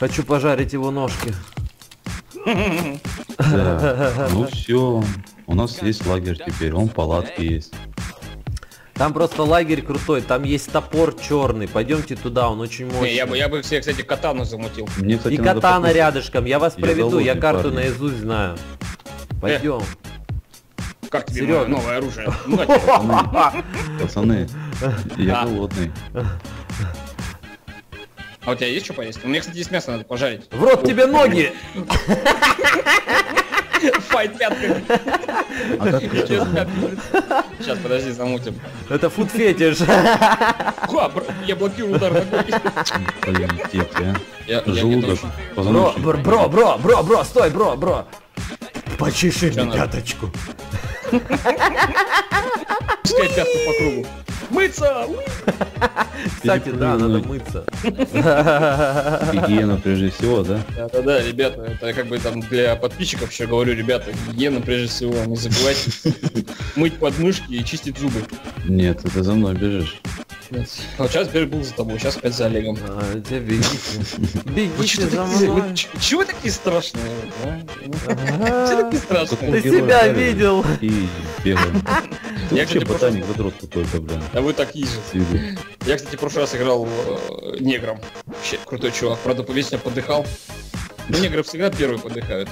Хочу пожарить его ножки. Да. Ну все, у нас есть лагерь теперь, он палатки есть. Там просто лагерь крутой, там есть топор черный, пойдемте туда, он очень мощный. Не, я бы все, кстати, катану замутил. Мне, кстати, и катана рядышком, я вас проведу, я карту наизусть знаю. Пойдем. Как тебе новое оружие? Пацаны, я голодный. А у тебя есть что поесть? У меня, кстати, есть мясо, надо пожарить. В рот тебе ноги! Файт пятками. Сейчас, подожди, замутим. Это фуд-фетиш. Я блокирую удар такой. Я желудок. Бро, стой, бро. Почеши мне пяточку. Пускай пятку по кругу. Мыться! Кстати, да, надо мыться. Гигиена прежде всего, да? Да, ребята, это как бы там для подписчиков еще говорю, ребята, гигиена прежде всего, не забывайте мыть подмышки и чистить зубы. Нет, это за мной бежишь. Вот сейчас Берг был за тобой, сейчас опять за Олегом. Бегите за мной. Чего такие страшные? Чего такие страшные? Ты себя видел. Я, кстати, ботаник, задрот какой-то, блин. А вы такие же. Я, кстати, в прошлый раз играл негром. Вообще крутой чувак. Правда, по весне подыхал. Но негры всегда первые подыхают.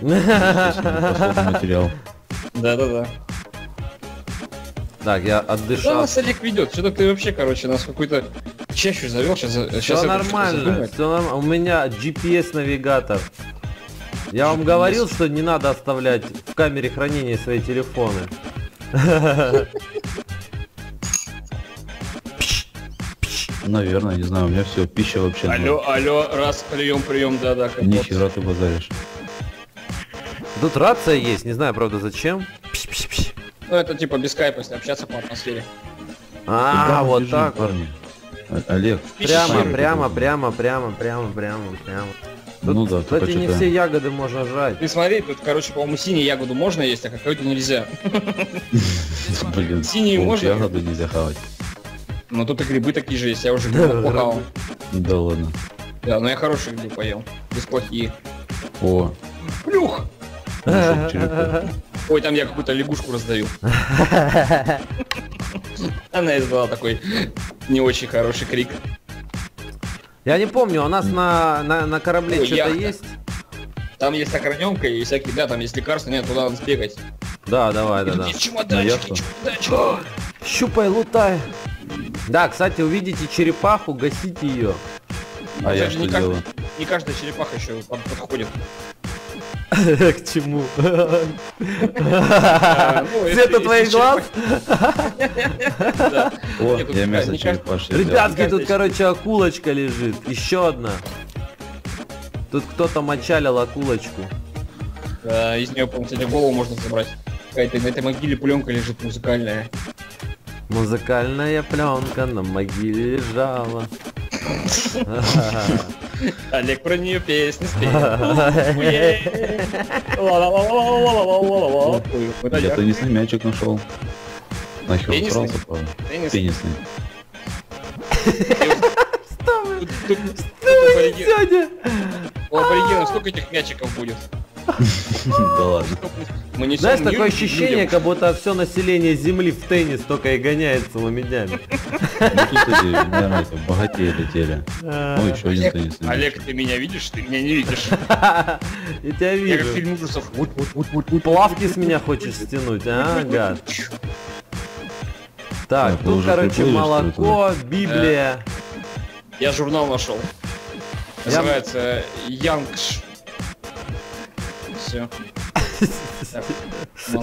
Материал. Да. Так, я отдышал. Что нас Олег ведет? Что-то ты вообще, короче, нас какой-то чащу завел. Сейчас нормально, все нормально. У меня GPS-навигатор. Я вам говорил, что не надо оставлять в камере хранения свои телефоны. Наверное, не знаю, у меня все, пища вообще. Алло, раз, прием, да. Ни хера ты базаришь. Тут рация есть, не знаю, правда, зачем. Ну это типа без скайпа, если общаться по атмосфере. А, вот так, парни. Олег. Прямо. Тут, ну да, кстати, не все ягоды можно жрать. Ты смотри, тут, короче, по-моему, синюю ягоду можно есть, а какую-то нельзя. Блин, синюю можно. Ягоду нельзя хавать. Но тут и грибы такие же есть, я уже грибы похавал. Да ладно. Да, но я хорошие грибы поел, без плохие. О. Плюх! Ой, там я какую-то лягушку раздавил. Она издала такой не очень хороший крик. Я не помню, у нас на корабле что-то есть? Там есть охранёмка и всякие, да, там есть лекарства, нет, туда надо сбегать. Да, давай, да. Чемоданчики. Щупай, лутай. Да, кстати, увидите черепаху, гасите ее. А я что делаю? Не каждая черепаха еще подходит. К чему? Цвета твоих глаз? О, я мясо черепаши. Ребятки, тут, короче, акулочка лежит. Еще одна. Тут кто-то мочалил акулочку. Из нее, по-моему, голову можно забрать. Какая-то на этой могиле пленка лежит музыкальная. Музыкальная пленка на могиле лежала. Олег про нее песни спел. Я теннисный мячик нашел. Нахер срался, парень. Теннисный. У аборигенов столько этих мячиков будет. Да ладно. Знаешь, такое ощущение, как будто все население Земли в теннис только и гоняется ломедями. Богатее летели. Ой, еще один теннис. Олег, ты меня видишь? Ты меня не видишь. Я тебя вижу. Я как фильм ужасов. Плавки с меня хочешь стянуть, а, гад? Так, тут, короче, молоко, Библия. Я журнал нашел. Называется Янгш.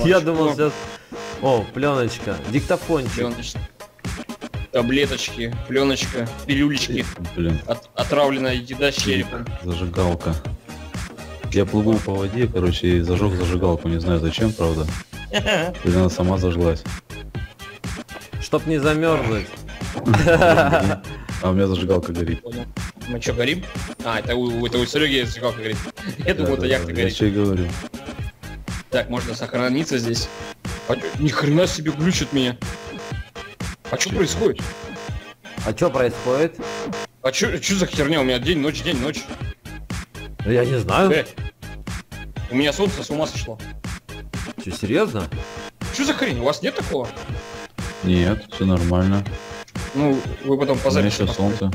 Я думал сейчас... О, пленочка, диктофончик. Таблеточки, пленочка, пилюлечки. Отравленная еда черепа. Зажигалка. Я плыву по воде, короче, и зажег зажигалку. Не знаю зачем, правда. Или она сама зажглась. Чтоб не замерзнуть. А у меня зажигалка горит. Мы что, горим? А, это у Сереги зажигалка горит. Я думал, это яхта горит. Я говорю. Так, можно сохраниться здесь. Ни хрена себе глючит меня. А что происходит? А чё за херня? У меня день, ночь. Я не знаю. У меня солнце с ума сошло. Чё, серьезно? Чё за хрень? У вас нет такого? Нет, все нормально. Ну, вы потом позовите. У меня солнце.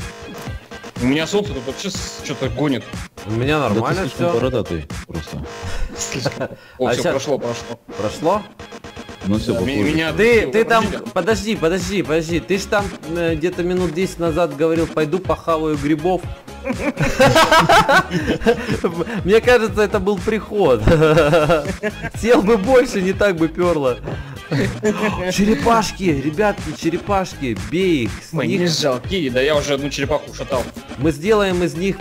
У меня солнце тут вообще что-то гонит. У меня нормально да все. Бородатый просто. О, все прошло. Прошло? Ну все, меня ты там, подожди, ты ж там где-то минут 10 назад говорил, пойду похаваю грибов. Мне кажется, это был приход. Сел бы больше, не так бы перло. Черепашки, ребятки, черепашки, бей их. Мы не жалкие, да я уже одну черепаху шатал. Мы сделаем из них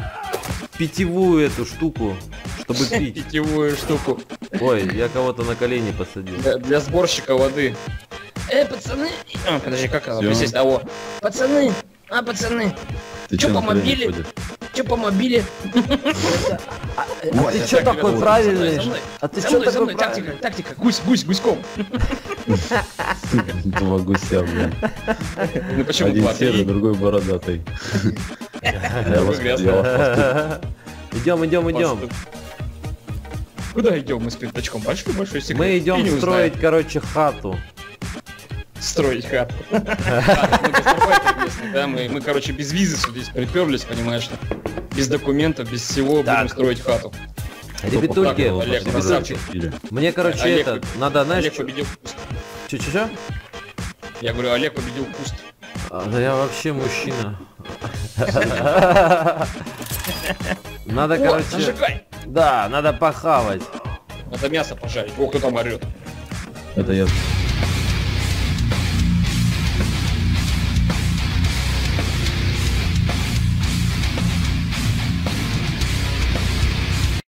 питьевую эту штуку. Чтобы пить. Питьевую штуку. Ой, я кого-то на колени посадил. Для сборщика воды. Пацаны. А, подожди, как она здесь? А вот. Пацаны. А, пацаны. Че по мобиле? Че по мобиле? А ты че такой правильный? А ты че такой правильный? Тактика. Гусь, гуськом. Два гуся, блин. Ну почему два? Один серый, другой бородатый. Идем. Куда идем? Мы с пинтачком большой секрет. Мы идем строить, короче, хату. Строить хату. Мы, короче, без визы сюда приперлись, понимаешь, без документов, без всего будем строить хату. Ребятульки, мне, короче, это надо, знаешь, Олег победил куст. Че? Я говорю, Олег победил куст. Да я вообще мужчина. Надо, короче, нажигай. Да, надо похавать. Надо мясо пожарить. О, кто там орет? Это я.